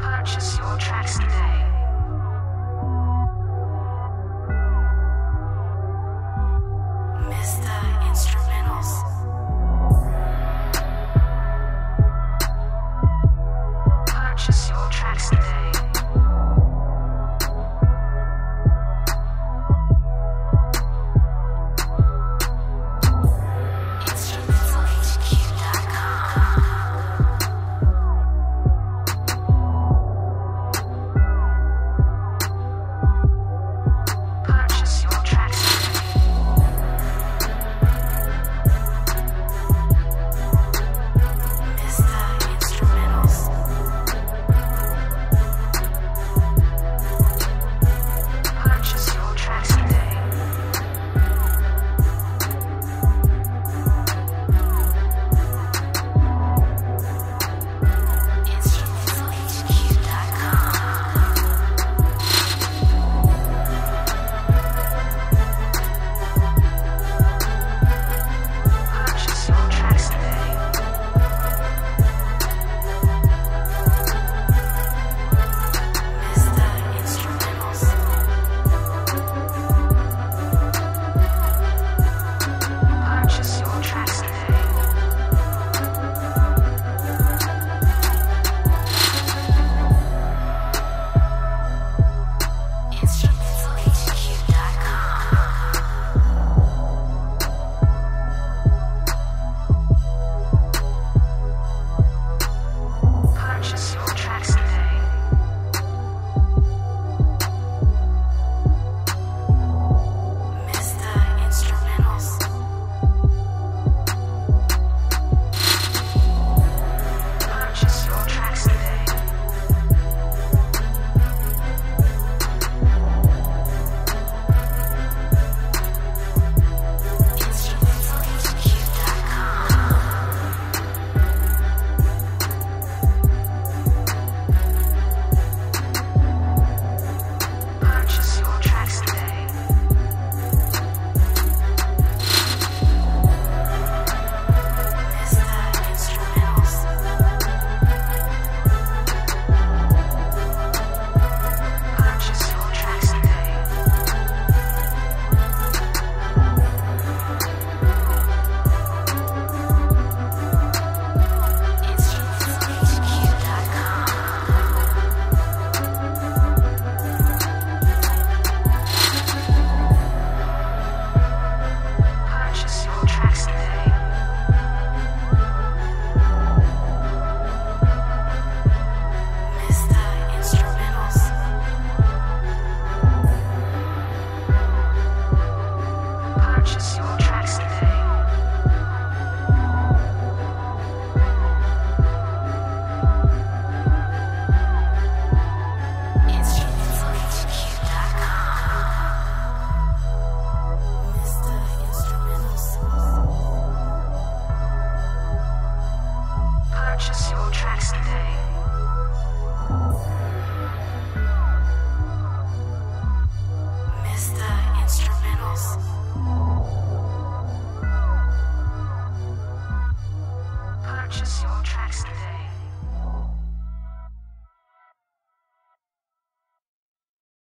Purchase your tracks today. Miss the instrumentals. Purchase your tracks today. Purchase your tracks today. Miss the instrumentals. Purchase your tracks today.